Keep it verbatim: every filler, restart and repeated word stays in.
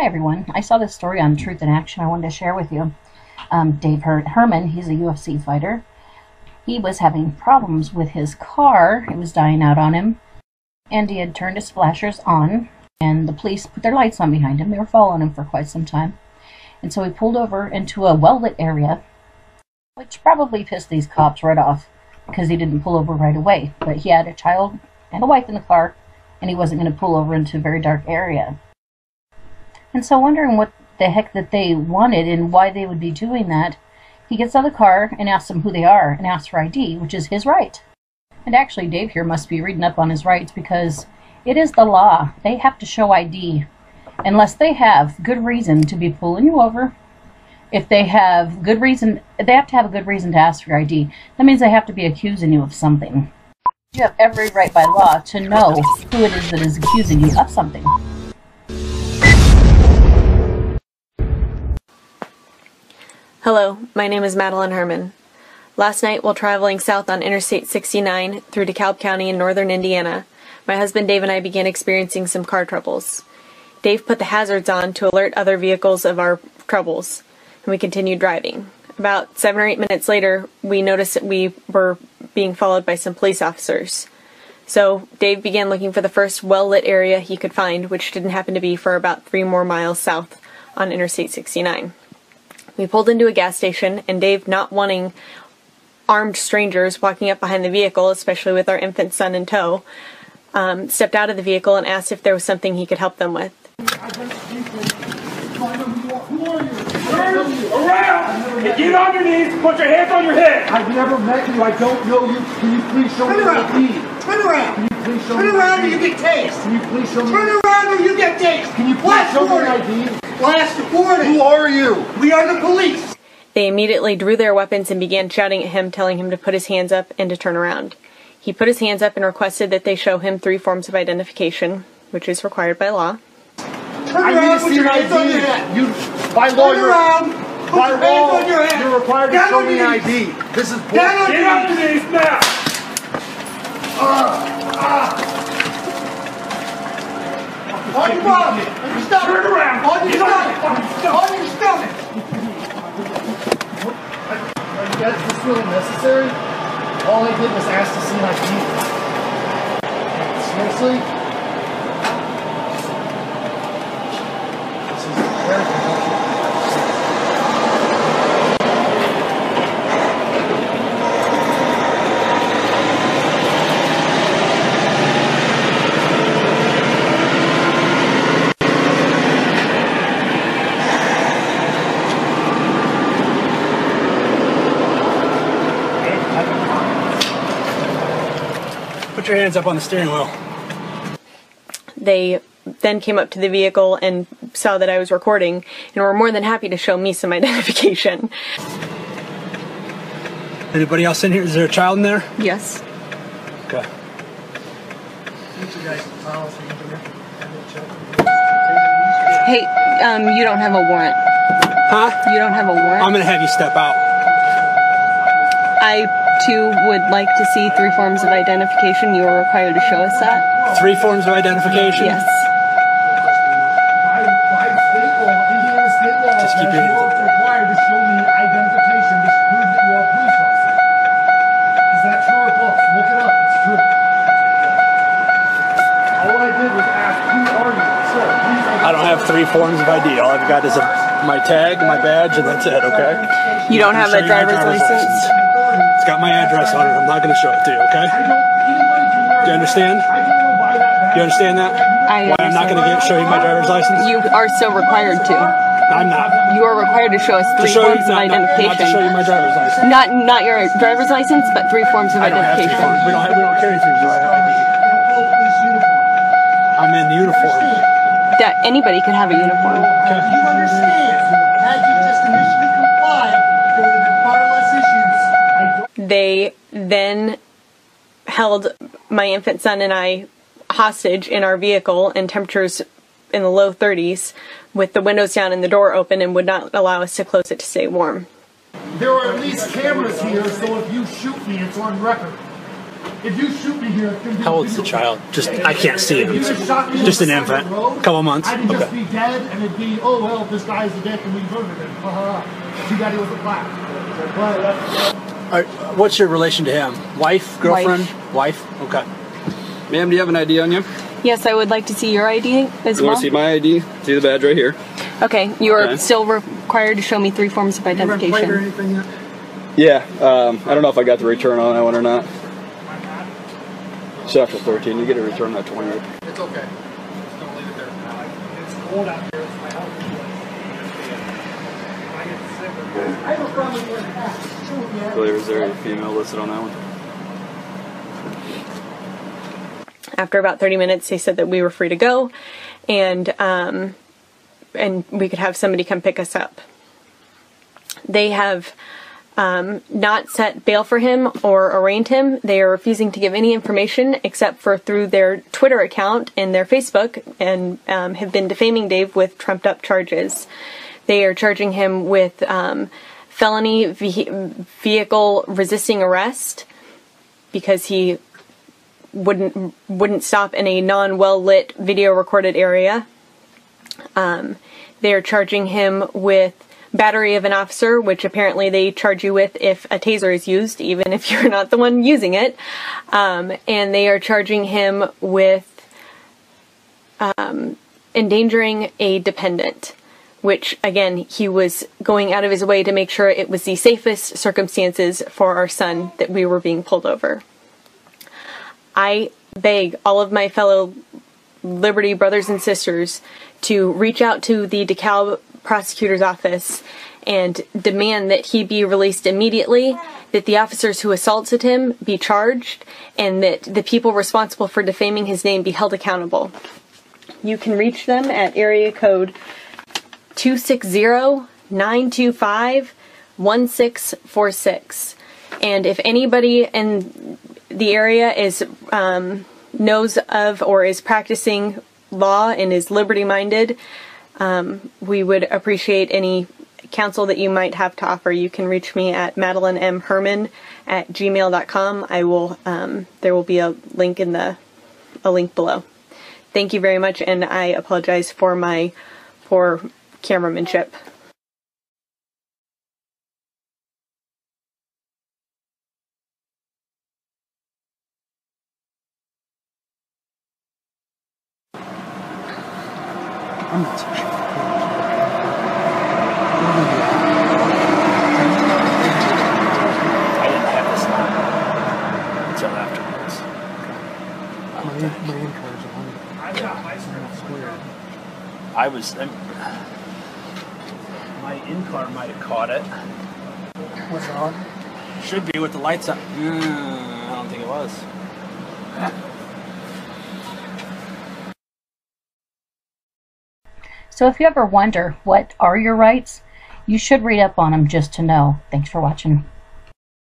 Hi everyone, I saw this story on Truth In Action I wanted to share with you. Um, Dave Herman, he's a U F C fighter. He was having problems with his car. It was dying out on him. And he had turned his flashers on, and the police put their lights on behind him. They were following him for quite some time. And so he pulled over into a well-lit area, which probably pissed these cops right off because he didn't pull over right away. But he had a child and a wife in the car, and he wasn't going to pull over into a very dark area. And so, wondering what the heck that they wanted and why they would be doing that, he gets out of the car and asks them who they are and asks for I D, which is his right. And actually, Dave here must be reading up on his rights because it is the law. They have to show I D unless they have good reason to be pulling you over. If they have good reason, they have to have a good reason to ask for your I D. That means they have to be accusing you of something. You have every right by law to know who it is that is accusing you of something. Hello, my name is Madeline Herman. Last night, while traveling south on Interstate sixty-nine through DeKalb County in northern Indiana, my husband Dave and I began experiencing some car troubles. Dave put the hazards on to alert other vehicles of our troubles, and we continued driving. About seven or eight minutes later, we noticed that we were being followed by some police officers. So Dave began looking for the first well-lit area he could find, which didn't happen to be for about three more miles south on Interstate sixty-nine. We pulled into a gas station, and Dave, not wanting armed strangers walking up behind the vehicle, especially with our infant son in tow, um, stepped out of the vehicle and asked if there was something he could help them with. Around! And get on your knees, put your hands on your head! I've never met you, I don't know you. Can you please show me your I D? Turn around! Can you please show me your I D? Turn around or you get tased! Can you please show me your I D? Turn around or you get tased! Can you please show me your I D? Last warning! Who are you? We are the police! They immediately drew their weapons and began shouting at him, telling him to put his hands up and to turn around. He put his hands up and requested that they show him three forms of identification, which is required by law. Turn I around, need to see your I D! You, by law, you're, by law, you're required to show me an I D. This is bullshit. Get on your knees now! Uh, uh. On your body! Stop it! Turn around! On your stomach! On your stomach! That's just really necessary. All I did was ask to see my teeth. Seriously? This is terrible. Put your hands up on the steering wheel. They then came up to the vehicle and saw that I was recording and were more than happy to show me some identification. Anybody else in here? Is there a child in there? Yes. Okay. Hey, um, you don't have a warrant. Huh? You don't have a warrant? I'm gonna have you step out. I... Two would like to see three forms of identification. You are required to show us that. Three forms of identification? Yes. Just keep your hands up. You're required to show me identification to prove that you are a police officer. Is that true or false? Look it up. It's true. All I did was ask, who are you? Sir, please identify. I don't have three forms of I D. All I've got is a, my tag, my badge, and that's it, okay? You don't have a driver's, driver's license? license. It's got my address on it. I'm not going to show it to you, okay? Do you understand? Do you understand that? I understand. Why I'm not going to show you my driver's license? You are so required to. I'm not. You are required to show us three show forms you, of not, identification. Not to show you my driver's license. Not, not your driver's license, but three forms of I don't identification. Have three forms. We, don't have, we don't carry three. Do I have? I'm in uniform. That anybody could have a uniform. Okay. You understand? Had you just initially complied, there would have been far less issues. They then held my infant son and I hostage in our vehicle in temperatures in the low thirties with the windows down and the door open and would not allow us to close it to stay warm. There are at least cameras here, so if you shoot me, it's on record. If you shoot me here, how old is the child? Just I can't see him. Just an infant. Couple months. I'd okay. just be dead, and it'd be, oh well, this guy's a dick, and we murdered him. Ha ha ha. She got it with a clap. All right. What's your relation to him? Wife, girlfriend, wife. wife? Okay. Ma'am, do you have an I D on you? Yes, I would like to see your I D as you well. You want to see my I D? See the badge right here. Okay. You are okay. still required to show me three forms of identification. Have you been played or anything yet? Yeah. Um, I don't know if I got the return on that one or not. It's after thirteen. You get a return at twenty. It's okay. Don't leave it there. It's cold out here. It's my house. I get sick of it. I have a problem with that. Clear. Is there a female listed on that one? After about thirty minutes, they said that we were free to go, and um, and we could have somebody come pick us up. They have. Um, not set bail for him or arraigned him. They are refusing to give any information except for through their Twitter account and their Facebook, and um, have been defaming Dave with trumped-up charges. They are charging him with um, felony ve vehicle resisting arrest because he wouldn't wouldn't stop in a non-well-lit video-recorded area. Um, they are charging him with battery of an officer, which apparently they charge you with if a taser is used, even if you're not the one using it. Um, and they are charging him with um, endangering a dependent, which, again, he was going out of his way to make sure it was the safest circumstances for our son that we were being pulled over. I beg all of my fellow Liberty brothers and sisters to reach out to the DeKalb prosecutor's office and demand that he be released immediately, that the officers who assaulted him be charged, and that the people responsible for defaming his name be held accountable. You can reach them at area code two six zero, nine two five, one six four six. And if anybody in the area is um, knows of or is practicing law and is liberty-minded, Um, we would appreciate any counsel that you might have to offer. You can reach me at Madeline M Herman at gmail dot com. I will. Um, there will be a link in the a link below. Thank you very much, and I apologize for my poor cameramanship. I'm not so sure. I didn't have this line until afterwards. My, my end cards are on. I've got my square. I was. I'm, my end card might have caught it. Was it on? Should be with the lights up. Mm, I don't think it was. Huh. So if you ever wonder what are your rights, you should read up on them just to know. Thanks for watching.